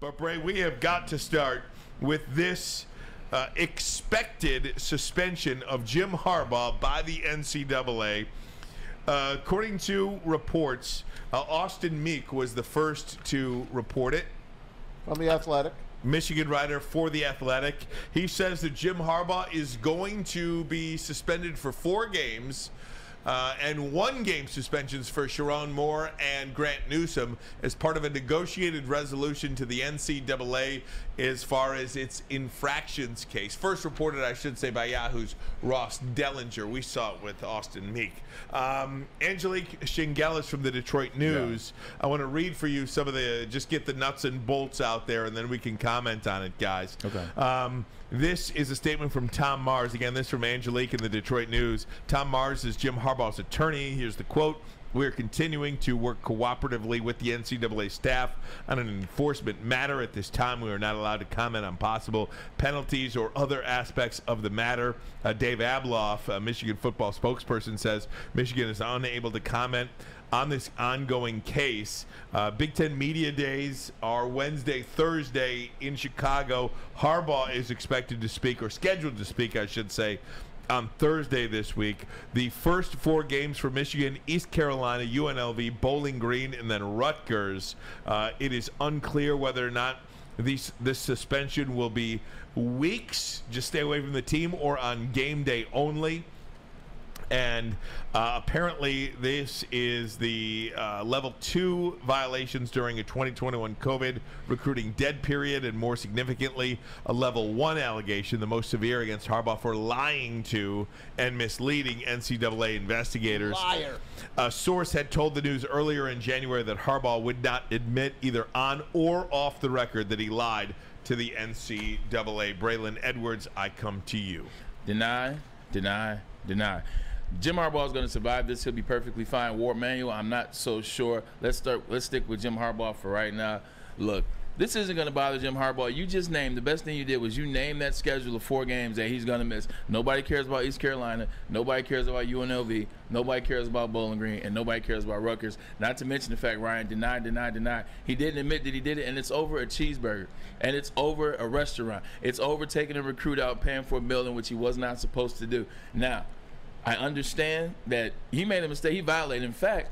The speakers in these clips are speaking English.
But, Bray, we have got to start with this expected suspension of Jim Harbaugh by the NCAA. According to reports, Austin Meek was the first to report it. From The Athletic. Michigan writer for The Athletic. He says that Jim Harbaugh is going to be suspended for 4 games and 1-game suspensions for Sherrone Moore and Grant Newsom as part of a negotiated resolution to the NCAA as far as its infractions case. First reported, I should say, by Yahoo's Ross Dellenger. We saw it with Austin Meek. Angelique Chengelis from the Detroit News. Yeah. I want to read for you some of the, just get the nuts and bolts out there, and then we can comment on it, guys. Okay. This is a statement from Tom Mars. Again, this from Angelique in the Detroit News. Tom Mars is Jim Harbaugh's attorney. Here's the quote. We're continuing to work cooperatively with the NCAA staff on an enforcement matter. At this time, we are not allowed to comment on possible penalties or other aspects of the matter. Dave Abloff, a Michigan football spokesperson, says Michigan is unable to comment on this ongoing case. Big Ten Media Days are Wednesday, Thursday in Chicago. Harbaugh is expected to speak, or scheduled to speak, I should say, on Thursday this week. The first 4 games for Michigan, East Carolina, UNLV, Bowling Green, and then Rutgers. It is unclear whether or not this suspension will be weeks, just stay away from the team, or on game day only. And apparently this is the level 2 violations during a 2021 COVID recruiting dead period, and more significantly, a level 1 allegation, the most severe, against Harbaugh for lying to and misleading NCAA investigators. Liar. A source had told the news earlier in January that Harbaugh would not admit, either on or off the record, that he lied to the NCAA. Braylon Edwards, I come to you. Deny, deny, deny. Jim Harbaugh is going to survive this. He'll be perfectly fine. Warde Manuel, I'm not so sure. Let's stick with Jim Harbaugh for right now. Look, this isn't going to bother Jim Harbaugh. You just named, the best thing you did was you named that schedule of 4 games that he's going to miss. Nobody cares about East Carolina. Nobody cares about UNLV. Nobody cares about Bowling Green. And nobody cares about Rutgers. Not to mention the fact Ryan denied, denied, denied. He didn't admit that he did it, and it's over a cheeseburger. And it's over a restaurant. It's over taking a recruit out, paying for a building, which he was not supposed to do. Now, I understand that he made a mistake. He violated. In fact,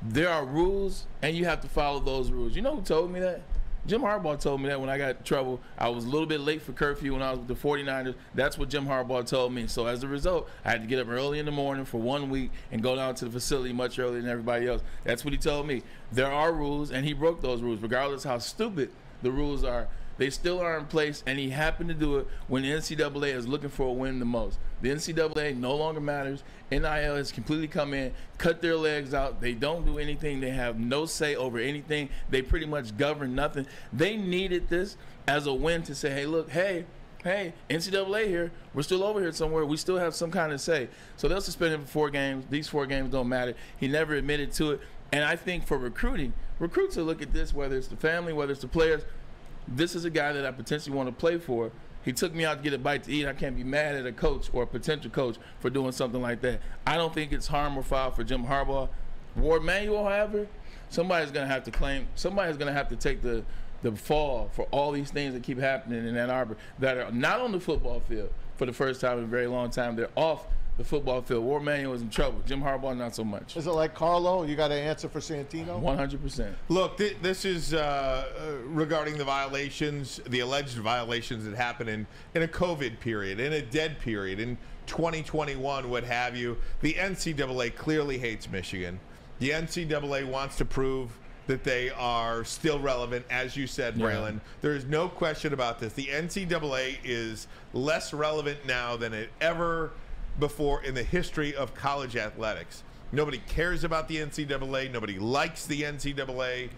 there are rules, and you have to follow those rules. You know who told me that? Jim Harbaugh told me that when I got in trouble. I was a little bit late for curfew when I was with the 49ers. That's what Jim Harbaugh told me. So as a result, I had to get up early in the morning for 1 week and go down to the facility much earlier than everybody else. That's what he told me. There are rules, and he broke those rules. Regardless how stupid the rules are, they still are in place, and he happened to do it when the NCAA is looking for a win the most. The NCAA no longer matters. NIL has completely come in, cut their legs out. They don't do anything. They have no say over anything. They pretty much govern nothing. They needed this as a win to say, hey, look, hey, NCAA here. We're still over here somewhere. We still have some kind of say. So they'll suspend him for 4 games. These 4 games don't matter. He never admitted to it. And I think for recruiting, recruits will look at this, whether it's the family, whether it's the players. This is a guy that I potentially want to play for. He took me out to get a bite to eat. I can't be mad at a coach or a potential coach for doing something like that. I don't think it's harm or foul for Jim Harbaugh. Warde Manuel, however, somebody's going to have to claim, somebody's going to have to take the fall for all these things that keep happening in Ann Arbor that are not on the football field for the first time in a very long time. They're off the football field. Warde Manuel was in trouble. Jim Harbaugh, not so much. Is it like Carlo? You got to answer for Santino? 100%. Look, this is regarding the violations, the alleged violations that happened in a COVID period, in a dead period, in 2021, what have you. The NCAA clearly hates Michigan. The NCAA wants to prove that they are still relevant, as you said, Braylon. Yeah. There is no question about this. The NCAA is less relevant now than it ever before in the history of college athletics. Nobody cares about the NCAA. Nobody likes the NCAA.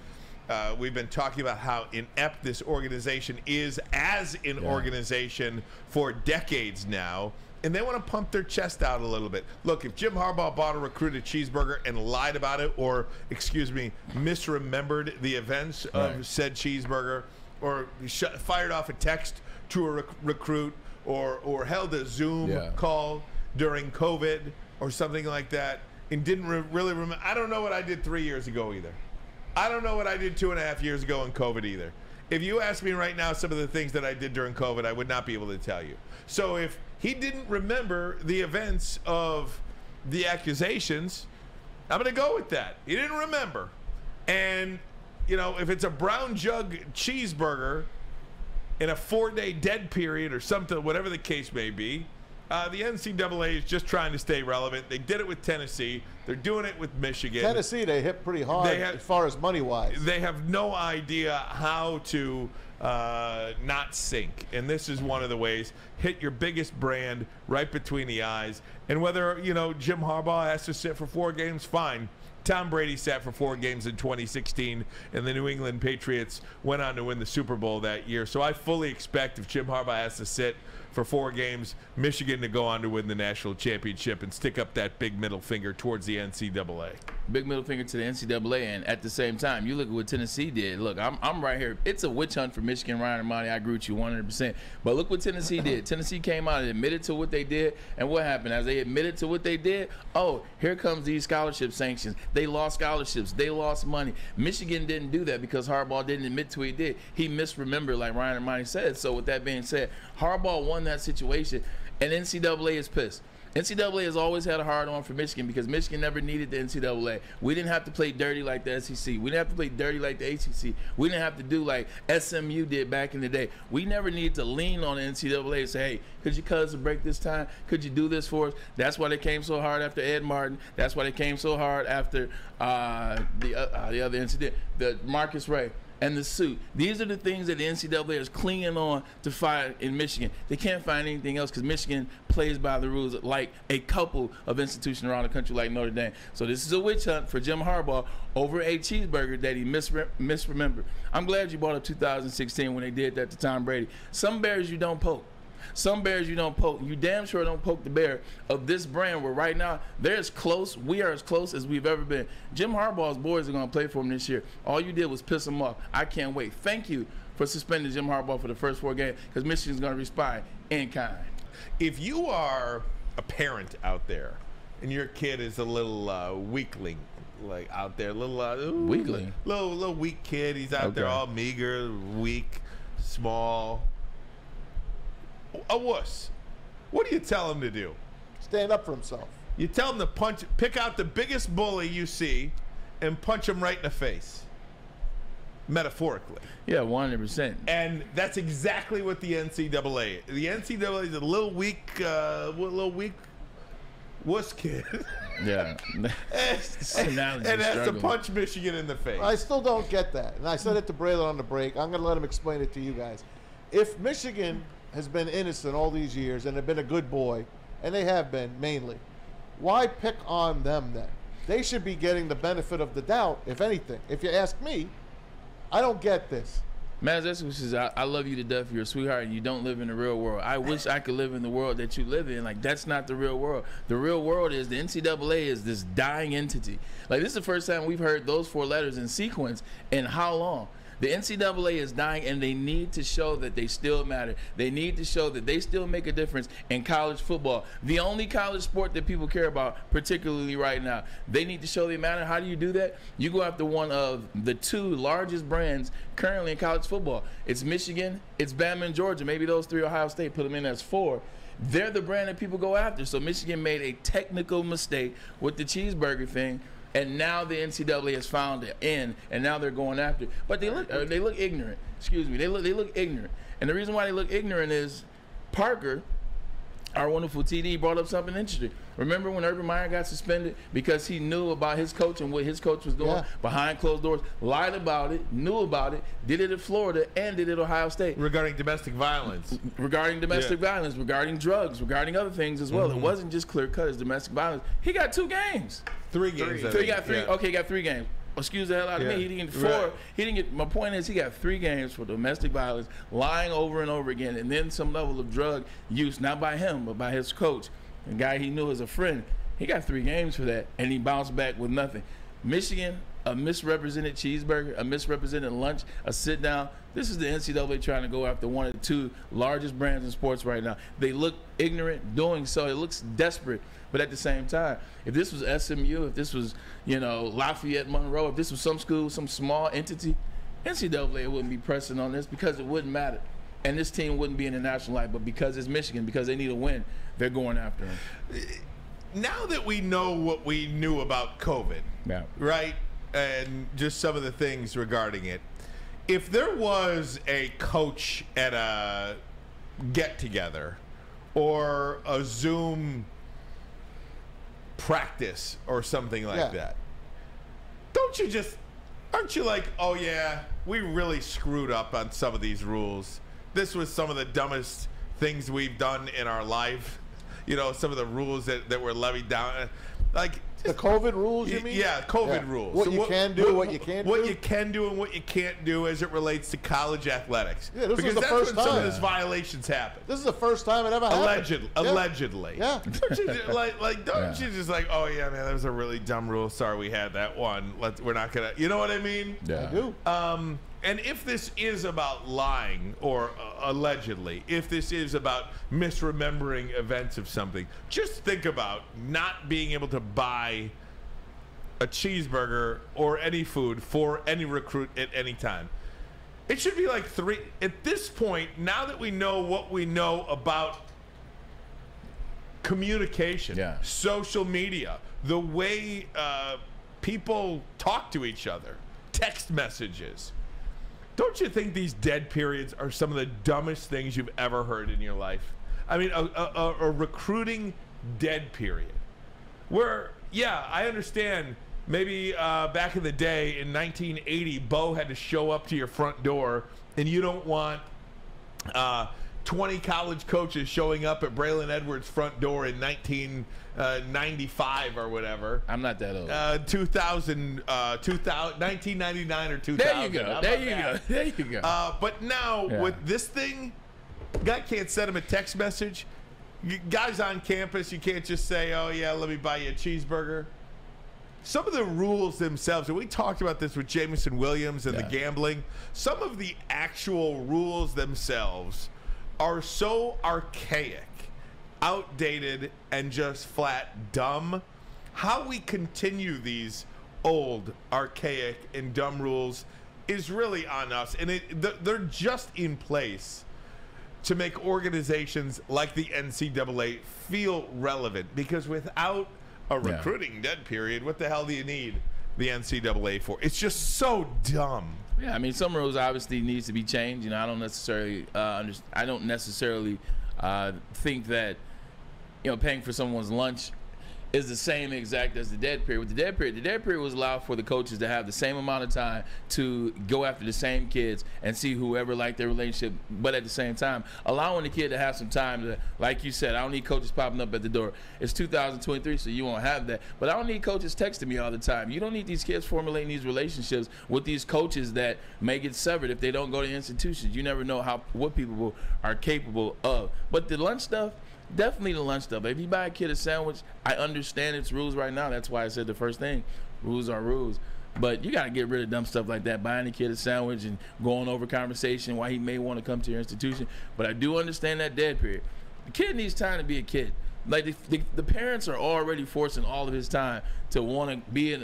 We've been talking about how inept this organization is as an organization for decades now, and they want to pump their chest out a little bit. Look, if Jim Harbaugh bought a recruit a cheeseburger and lied about it, or, excuse me, misremembered the events of said cheeseburger, or fired off a text to a recruit, or held a Zoom call during COVID or something like that, and didn't really remember. I don't know what I did 3 years ago either. I don't know what I did 2.5 years ago in COVID either. If you ask me right now some of the things that I did during COVID, I would not be able to tell you. So if he didn't remember the events of the accusations, I'm going to go with that. He didn't remember. And, you know, if it's a brown jug cheeseburger in a 4-day dead period or something, whatever the case may be, the NCAA is just trying to stay relevant. They did it with Tennessee. They're doing it with Michigan. Tennessee, they hit pretty hard as far as money-wise. They have no idea how to not sink. And this is one of the ways. Hit your biggest brand right between the eyes. And whether, you know, Jim Harbaugh has to sit for 4 games, fine. Tom Brady sat for 4 games in 2016, and the New England Patriots went on to win the Super Bowl that year. So I fully expect if Jim Harbaugh has to sit for 4 games, Michigan to go on to win the national championship and stick up that big middle finger towards the NCAA. Big middle finger to the NCAA, and at the same time, you look at what Tennessee did. Look, I'm right here. It's a witch hunt for Michigan, Ryan Ermanni. I agree with you 100%. But look what Tennessee did. Tennessee came out and admitted to what they did, and what happened? As they admitted to what they did, oh, here comes these scholarship sanctions. They lost scholarships. They lost money. Michigan didn't do that because Harbaugh didn't admit to what he did. He misremembered, like Ryan Ermanni said. So with that being said, Harbaugh won that situation, and NCAA is pissed. NCAA has always had a hard on for Michigan because Michigan never needed the NCAA. We didn't have to play dirty like the SEC. We didn't have to play dirty like the ACC. We didn't have to do like SMU did back in the day. We never needed to lean on the NCAA and say, hey, could you cut us a break this time? Could you do this for us? That's why they came so hard after Ed Martin. That's why they came so hard after the other incident, the Marcus Ray and the suit. These are the things that the NCAA is clinging on to find in Michigan. They can't find anything else because Michigan plays by the rules like a couple of institutions around the country like Notre Dame. So this is a witch hunt for Jim Harbaugh over a cheeseburger that he misremembered. I'm glad you brought up 2016 when they did that to Tom Brady. Some bears you don't poke. Some bears you don't poke. You damn sure don't poke the bear of this brand where right now they're as close. We are as close as we've ever been. Jim Harbaugh's boys are going to play for him this year. All you did was piss him off. I can't wait. Thank you for suspending Jim Harbaugh for the first 4 games because Michigan's going to respond in kind. If you are a parent out there and your kid is a little weakling, like out there, little weakling, little weak kid, he's out there all meager, weak, small. A wuss. What do you tell him to do? Stand up for himself. You tell him to pick out the biggest bully you see and punch him right in the face. Metaphorically. Yeah, 100%. And that's exactly what the NCAA. The NCAA is a little weak wuss kid. Yeah. and has to punch Michigan in the face. I still don't get that. And I said it to Braylon on the break. I'm going to let him explain it to you guys. If Michigan has been innocent all these years and have been a good boy, and they have been mainly, why pick on them then? They should be getting the benefit of the doubt, if anything. If you ask me, I don't get this. Mazawey says, I love you to death, you're a sweetheart, and you don't live in the real world. I wish I could live in the world that you live in. Like, that's not the real world. The real world is the NCAA is this dying entity. Like, this is the first time we've heard those 4 letters in sequence in how long? The NCAA is dying, and they need to show that they still matter. They need to show that they still make a difference in college football, the only college sport that people care about, particularly right now. They need to show they matter. How do you do that? You go after one of the 2 largest brands currently in college football. It's Michigan, it's Bama, and Georgia. Maybe those 3, Ohio State, put them in as 4. They're the brand that people go after. So Michigan made a technical mistake with the cheeseburger thing. And now the NCAA has found it in, and now they're going after it. But they look ignorant. Excuse me. They look ignorant. And the reason why they look ignorant is Parker, our wonderful TD, brought up something interesting. Remember when Urban Meyer got suspended because he knew about his coach and what his coach was doing behind closed doors, lied about it, knew about it, did it at Florida, and did it at Ohio State. Regarding domestic violence. Regarding domestic violence, regarding drugs, regarding other things as well. It wasn't just clear-cut as domestic violence. He got 2 games. 3 games. He got three. Yeah. Okay, he got 3 games. Excuse the hell out of me. He didn't get 4. Right. He didn't get. My point is, he got 3 games for domestic violence, lying over and over again, and then some level of drug use, not by him, but by his coach, the guy he knew as a friend. He got 3 games for that, and he bounced back with nothing. Michigan, a misrepresented cheeseburger, a misrepresented lunch, a sit down. This is the NCAA trying to go after one of the two largest brands in sports right now. They look ignorant doing so. It looks desperate. But at the same time, if this was SMU, if this was, you know, Lafayette, Monroe, if this was some school, some small entity, NCAA wouldn't be pressing on this because it wouldn't matter. And this team wouldn't be in the national light. But because it's Michigan, because they need a win, they're going after him. Now that we know what we knew about COVID, yeah, right, and just some of the things regarding it, if there was a coach at a get-together or a Zoom practice or something like that, don't you just, aren't you like, oh yeah, we really screwed up on some of these rules. This was some of the dumbest things we've done in our life. You know, some of the rules that were levied down. Like the COVID rules, you mean? Yeah, COVID rules. What you can do, what you can't do. What you can do and what you can't do as it relates to college athletics. Yeah, this is the first time some of these violations happened. This is the first time it ever happened. Allegedly. Yeah. Don't you just like, oh yeah, man, that was a really dumb rule. Sorry we had that one. We're not gonna, you know what I mean? Yeah. I do. And if this is about lying, or allegedly, if this is about misremembering events of something, just think about not being able to buy a cheeseburger or any food for any recruit at any time. It should be like three. At this point, now that we know what we know about communication, social media, the way people talk to each other, text messages, don't you think these dead periods are some of the dumbest things you've ever heard in your life? I mean, a recruiting dead period where, yeah, I understand maybe back in the day in 1980, Bo had to show up to your front door, and you don't want 20 college coaches showing up at Braylon Edwards' front door in 1995 or whatever. I'm not that old. 1999 or 2000. There you go. There you go. But now with this thing, guy can't send him a text message. Guys on campus, you can't just say, oh yeah, let me buy you a cheeseburger. Some of the rules themselves, and we talked about this with Jameson Williams and the gambling, some of the actual rules themselves are so archaic, outdated, and just flat dumb. How we continue these old, archaic, and dumb rules is really on us, and they're just in place to make organizations like the NCAA feel relevant, because without a recruiting dead period, what the hell do you need the NCAA for? It's just so dumb. Yeah, I mean, some rules obviously needs to be changed. You know, I don't necessarily think that, you know, paying for someone's lunch is the same exact as the dead period. With the dead period was allowed for the coaches to have the same amount of time to go after the same kids and see whoever liked their relationship, but at the same time, allowing the kid to have some time to, like you said, I don't need coaches popping up at the door. It's 2023, so you won't have that. But I don't need coaches texting me all the time. You don't need these kids formulating these relationships with these coaches that may get severed if they don't go to institutions. You never know what people are capable of. But the lunch stuff, definitely the lunch stuff. If you buy a kid a sandwich, I understand its rules right now. That's why I said the first thing, rules are rules. But you got to get rid of dumb stuff like that, buying a kid a sandwich and going over conversation, why he may want to come to your institution. But I do understand that dead period. The kid needs time to be a kid. Like the parents are already forcing all of his time to want to be in,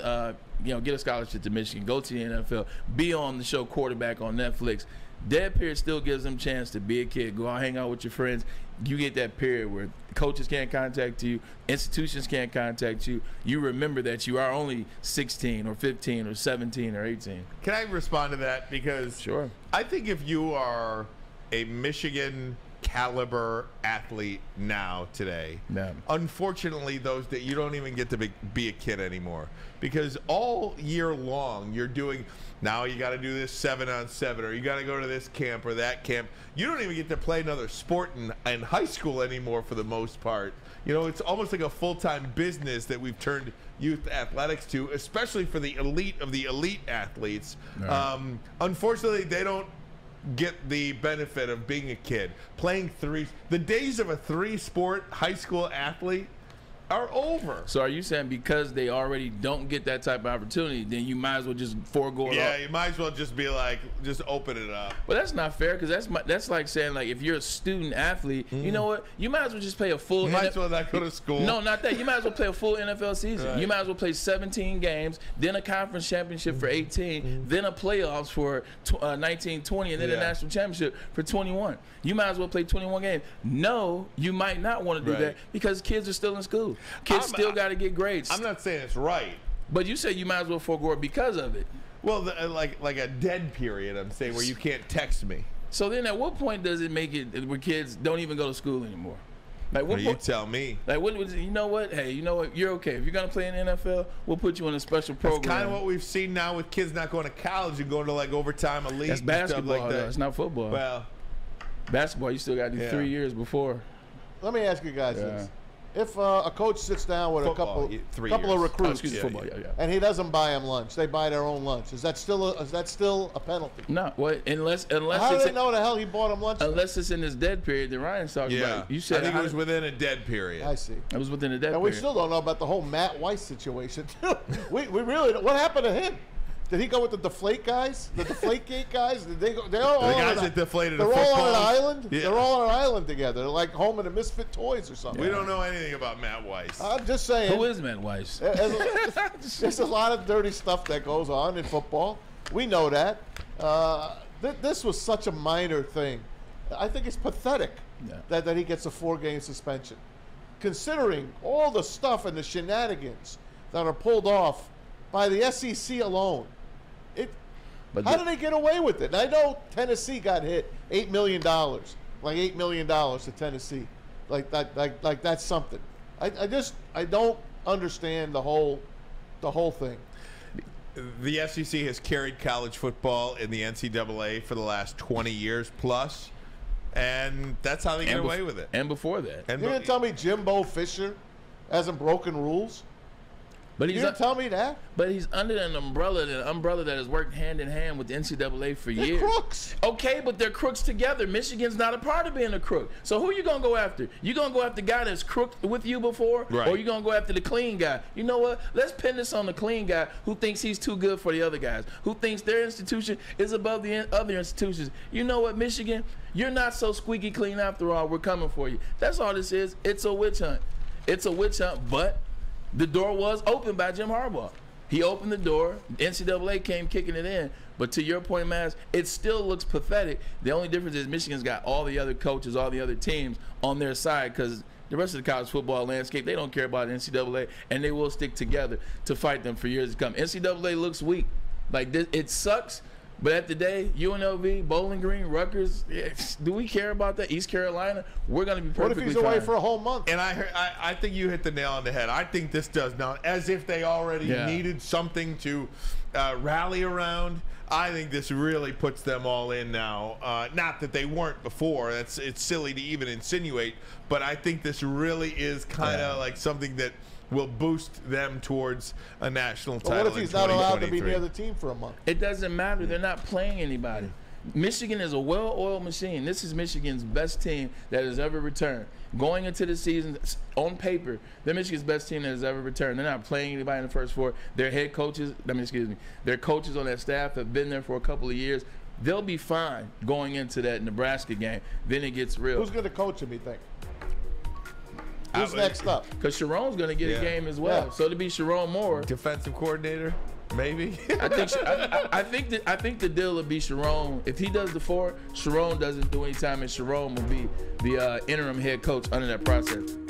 you know, get a scholarship to Michigan, go to the NFL, be on the show Quarterback on Netflix. Dead period still gives them a chance to be a kid, go out, hang out with your friends. You get that period where coaches can't contact you, institutions can't contact you. You remember that you are only 16 or 15 or 17 or 18. Can I respond to that? Because sure. I think if you are a Michigan caliber athlete now today, unfortunately those that you don't even get to be a kid anymore, because all year long you're doing, now you got to do this 7-on-7, or you got to go to this camp or that camp. You don't even get to play another sport in high school anymore for the most part. You know, it's almost like a full-time business that we've turned youth athletics to, especially for the elite of the elite athletes. Unfortunately, they don't get the benefit of being a kid, playing three. The days of a three-sport high school athlete are over. So are you saying because they already don't get that type of opportunity, then you might as well just forego it? Yeah, you might as well just be like, just open it up. But that's not fair, because that's like saying, like, if you're a student athlete, you know what? You might as well just play a full. You might as well not go to school. No, not that. You might as well play a full NFL season. Right. You might as well play 17 games, then a conference championship for 18, then a playoffs for 19, 20, and then a national championship for 21. You might as well play 21 games. No, you might not want to do that, because kids are still in school. Kids still got to get grades. I'm not saying it's right. But you said you might as well forego it because of it. Well, the, like a dead period, I'm saying, where you can't text me. So then at what point does it make it where kids don't even go to school anymore? Like, what you tell me. Like, what was, you know what? Hey, you know what? You're okay. If you're going to play in the NFL, we'll put you in a special program. That's kind of what we've seen now with kids not going to college and going to, like, overtime elite. That's basketball, like that. It's not football. Well, basketball, you still got to do 3 years before. Let me ask you guys this. If a coach sits down with a couple of recruits and he doesn't buy them lunch, they buy their own lunch. Is that still a penalty? No, unless how do they know the hell he bought them lunch? Unless it's in this dead period that Ryan's talking about. You said I think it was within a dead period. I see. It was within a dead period. And we still don't know about the whole Matt Weiss situation. we really don't. What happened to him? Did he go with the deflate guys? The deflate gate guys? Did they go, they're all the guys that deflated the football. They're all on an island? Yeah. They're all on an island together. They're like Home of the Misfit Toys or something. Yeah. We don't know anything about Matt Weiss. I'm just saying. Who is Matt Weiss? There's a lot of dirty stuff that goes on in football. We know that. This was such a minor thing. I think it's pathetic that he gets a 4-game suspension, considering all the stuff and the shenanigans that are pulled off by the SEC alone. But how did they get away with it? And I know Tennessee got hit $8 million, like $8 million to Tennessee, like that's something. I don't understand the whole thing. The SEC has carried college football in the NCAA for the last 20 years plus, and that's how they get away with it. And before that, you didn't tell me Jimbo Fisher hasn't broken rules. But you didn't tell me that. But he's under an umbrella that has worked hand in hand with the NCAA for years. They're crooks. Okay, but they're crooks together. Michigan's not a part of being a crook. So who are you going to go after? You going to go after the guy that's crooked with you before? Right. Or you going to go after the clean guy? You know what? Let's pin this on the clean guy who thinks he's too good for the other guys, who thinks their institution is above the other institutions. You know what, Michigan? You're not so squeaky clean after all. We're coming for you. That's all this is. It's a witch hunt. It's a witch hunt, but the door was opened by Jim Harbaugh. He opened the door. NCAA came kicking it in. But to your point, Maz, it still looks pathetic. The only difference is Michigan's got all the other coaches, all the other teams on their side, because the rest of the college football landscape, they don't care about the NCAA, and they will stick together to fight them for years to come. NCAA looks weak. Like, this, it sucks, but at the day, UNLV, Bowling Green, Rutgers, do we care about that? East Carolina, we're going to be perfectly fine. What if he's away for a whole month? And I think you hit the nail on the head. I think this does not, as if they already needed something to rally around. I think this really puts them all in now. Not that they weren't before. It's silly to even insinuate, but I think this really is kind of like something that will boost them towards a national title. But what if he's not allowed to be near the team for a month? It doesn't matter. They're not playing anybody. Michigan is a well-oiled machine. This is Michigan's best team that has ever returned. Going into the season, on paper, they're Michigan's best team that has ever returned. They're not playing anybody in the first four. Their head coaches, their coaches on that staff have been there for a couple of years. They'll be fine going into that Nebraska game. Then it gets real. Who's going to coach him, you think? Who's next up? Because Sherrone's going to get a game as well. Yeah. So it'll be Sherrone Moore, defensive coordinator, maybe. I think the deal will be Sherrone. If he does the four, Sherrone doesn't do any time, and Sherrone will be the interim head coach under that process.